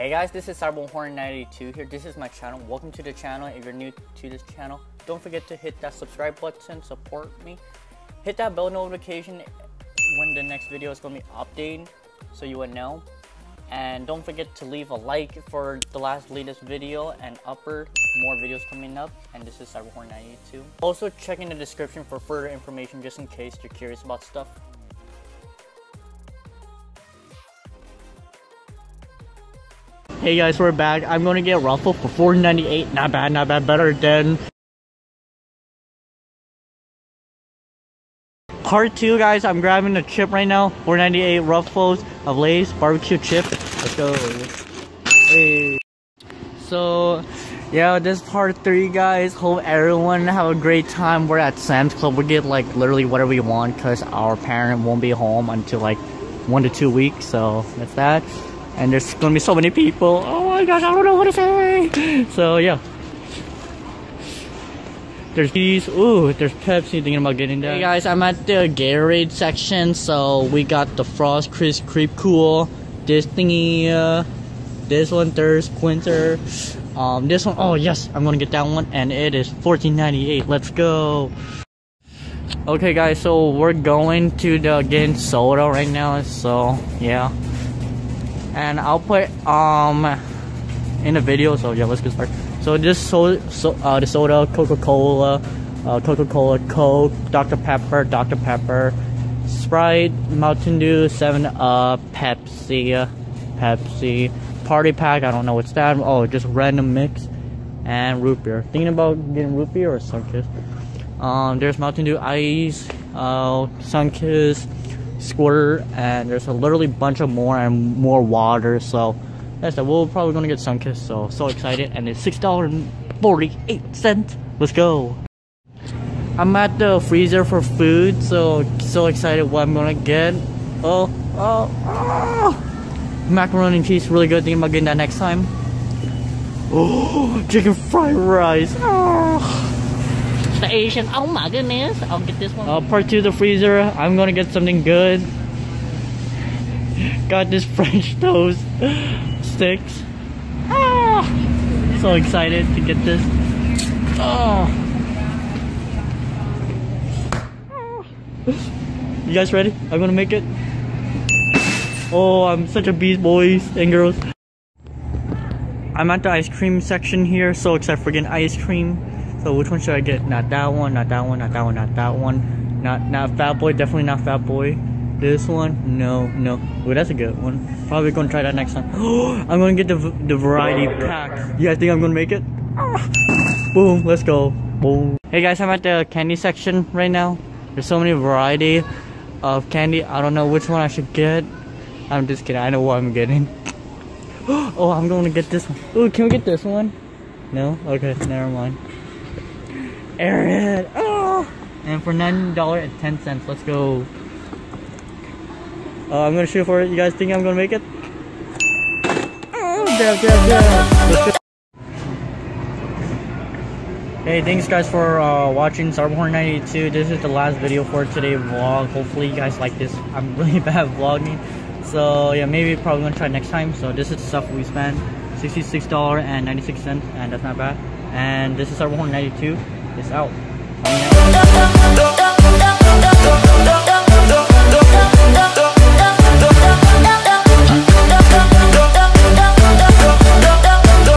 Hey guys, this is CyberHorn92 here. This is my channel. Welcome to the channel. If you're new to this channel, don't forget to hit that subscribe button, support me. Hit that bell notification when the next video is going to be updated so you would know. And don't forget to leave a like for the latest video and upper more videos coming up. And this is CyberHorn92. Also check in the description for further information just in case you're curious about stuff. Hey guys, we're back. I'm gonna get Ruffle for $4.98. Not bad, not bad. Better than Part 2, guys. I'm grabbing a chip right now. $4.98 Ruffles of Lay's barbecue chip. Let's go. Hey. So, yeah, this is Part 3, guys. Hope everyone have a great time. We're at Sam's Club. We get like literally whatever we want because our parent won't be home until like 1 to 2 weeks. So that's that. And there's gonna be so many people. Oh my gosh, I don't know what to say. So yeah, there's these. Ooh, there's Pepsi. Thinking about getting that. Hey guys, I'm at the Gatorade section. So we got the Frost Crisp Creep Cool. This thingy. This one, Thirst Quinter. This one. Oh yes, I'm gonna get that one. And it is $14.98. Let's go. Okay guys, so we're going to the getting soda right now. So yeah. And I'll put in the video, so yeah, let's get started. So this the soda, Coca-Cola, Coke, Dr. Pepper, Sprite, Mountain Dew, 7-Up, Pepsi, Party Pack. I don't know what's that. Oh, just random mix and root beer. Thinking about getting root beer or Sunkist. There's Mountain Dew Ice, Sunkist Squirter, and there's a literally bunch of more and more water. So that's that. We're probably gonna get Sunkist, so excited. And it's $6.48. Let's go. I'm at the freezer for food, so excited what I'm gonna get. Oh, macaroni and cheese, really good. Thinking about getting that next time. Oh, chicken fried rice. Oh. The Asian, oh my goodness, I'll get this one. Part 2, the freezer. I'm gonna get something good. Got this French toast sticks. Ah, so excited to get this. Oh. You guys ready? I'm gonna make it. Oh, I'm such a beast, boys and girls. I'm at the ice cream section here, so excited for getting ice cream. So which one should I get? Not that one, not that one, not that one, not that one. Not Fat Boy, definitely not Fat Boy. This one, no. Ooh, that's a good one. Probably gonna try that next time. I'm gonna get the variety pack. You guys think I'm gonna make it? Boom, let's go. Boom. Hey guys, I'm at the candy section right now. There's so many variety of candy. I don't know which one I should get. I'm just kidding, I know what I'm getting. Oh, I'm gonna get this one. Ooh, can we get this one? No? Okay, never mind. Airhead, oh! And for $9.10, let's go. I'm gonna shoot for it. You guys think I'm gonna make it? Oh, yeah. Hey, thanks guys for watching CyberHorn92. This is the last video for today's vlog. Hopefully you guys like this. I'm really bad at vlogging, so yeah, maybe probably gonna try next time. So this is the stuff we spent, $66.96, and that's not bad. And this is CyberHorn92. It's out.